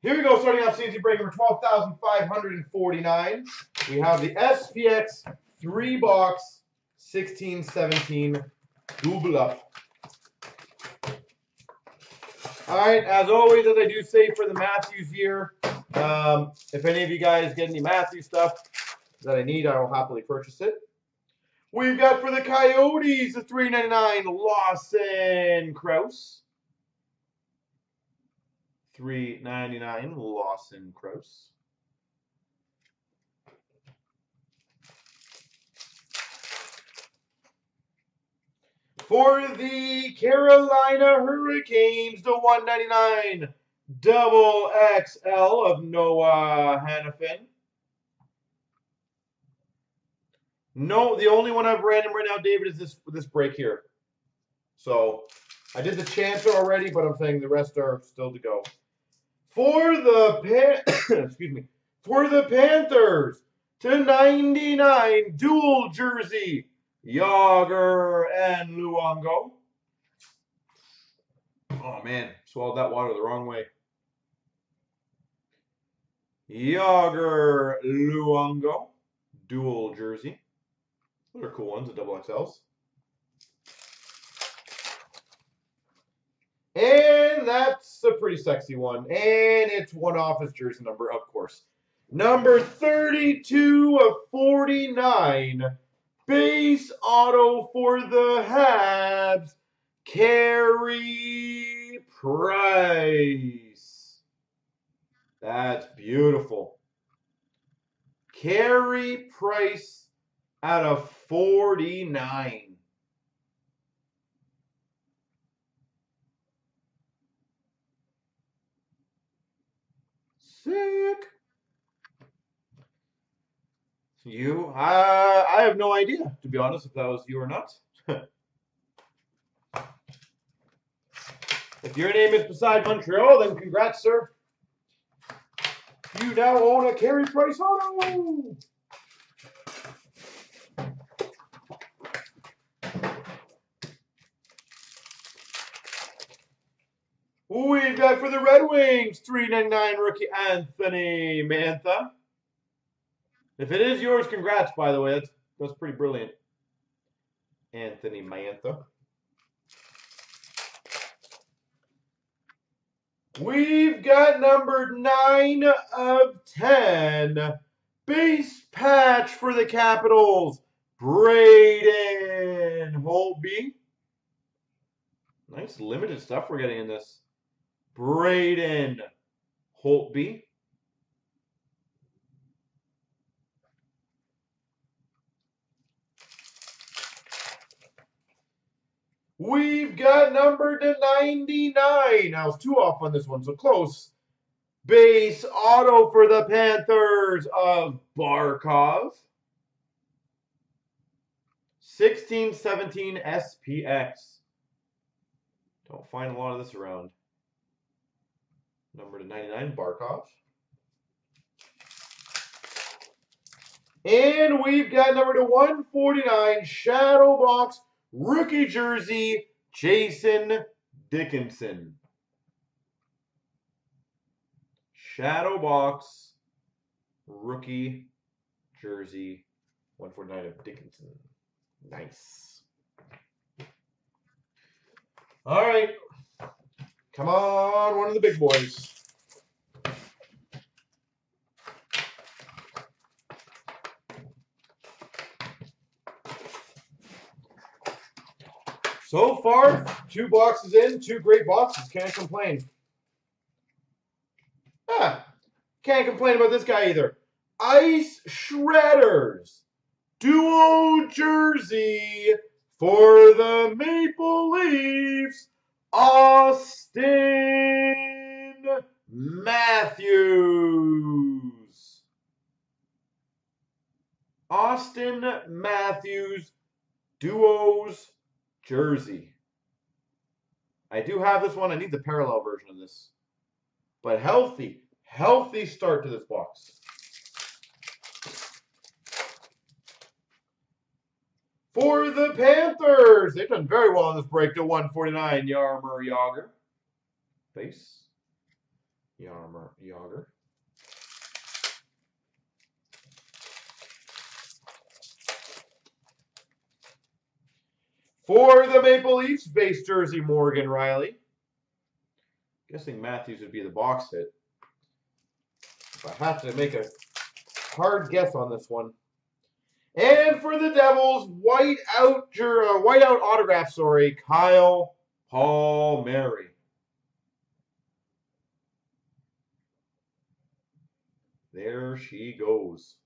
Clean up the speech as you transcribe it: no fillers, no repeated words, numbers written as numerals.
Here we go, starting off CNC break number 12,549. We have the SPX 3-box 16/17 double up. All right, as always, as I do say for the Matthews here, if any of you guys get any Matthews stuff that I need, I will happily purchase it. We've got for the Coyotes the $3.99 Lawson Crouse. $3.99 Lawson Crouse. For the Carolina Hurricanes, the $1.99 double XL of Noah Hanifin. No, the only one I've random right now, David, is this break here. So I did the Chancer already, but I'm saying the rest are still to go. For the excuse me, for the Panthers, $2.99 dual jersey, Yager and Luongo. Oh man, swallowed that water the wrong way. Yager, Luongo, dual jersey. Those are cool ones, the double XLs. And that's a pretty sexy one. And it's one office jersey number, of course. Number 32 of 49. Base auto for the Habs. Carey Price. That's beautiful. Carey Price out of 49. Sick. You, I have no idea, to be honest, if that was you or not. If your name is beside Montreal, then congrats, sir. You now own a Carey Price auto. We've got for the Red Wings, $3.99 rookie Anthony Mantha. If it is yours, congrats, by the way. That's pretty brilliant. Anthony Mantha. We've got number 9 of 10. Base patch for the Capitals, Brayden Holtby. Nice limited stuff we're getting in this. Brayden Holtby. We've got number 99. I was 2 off on this one, so close. Base auto for the Panthers of Barkov. 16/17 SPX. Don't find a lot of this around. Number 99, Barkov. And we've got number 149, Shadow Box, rookie jersey, Jason Dickinson. Shadow Box, rookie jersey, 149 of Dickinson. Nice. All right. Come on, one of the big boys. So far, 2 boxes in, 2 great boxes. Can't complain. Can't complain about this guy either. Ice Shredders. Duo jersey for the Maple Leafs, Auston Matthews. Auston Matthews duos jersey. I do have this one. I need the parallel version of this. But healthy, healthy start to this box. For the Panthers, they've done very well in this break to 149, Yarmor Yager. Base. Yarmor Yager. For the Maple Leafs, base jersey, Morgan Rielly. Guessing Matthews would be the box hit. If I have to make a hard guess on this one. And for the Devils, whiteout autograph, Kyle Palmieri. There she goes.